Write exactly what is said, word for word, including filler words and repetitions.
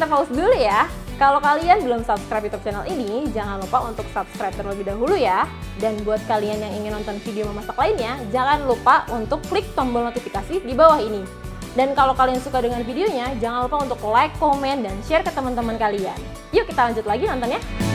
kita pause dulu ya. Kalau kalian belum subscribe YouTube channel ini, jangan lupa untuk subscribe terlebih dahulu ya. Dan buat kalian yang ingin nonton video memasak lainnya, jangan lupa untuk klik tombol notifikasi di bawah ini. Dan kalau kalian suka dengan videonya, jangan lupa untuk like, komen, dan share ke teman-teman kalian. Yuk kita lanjut lagi nontonnya.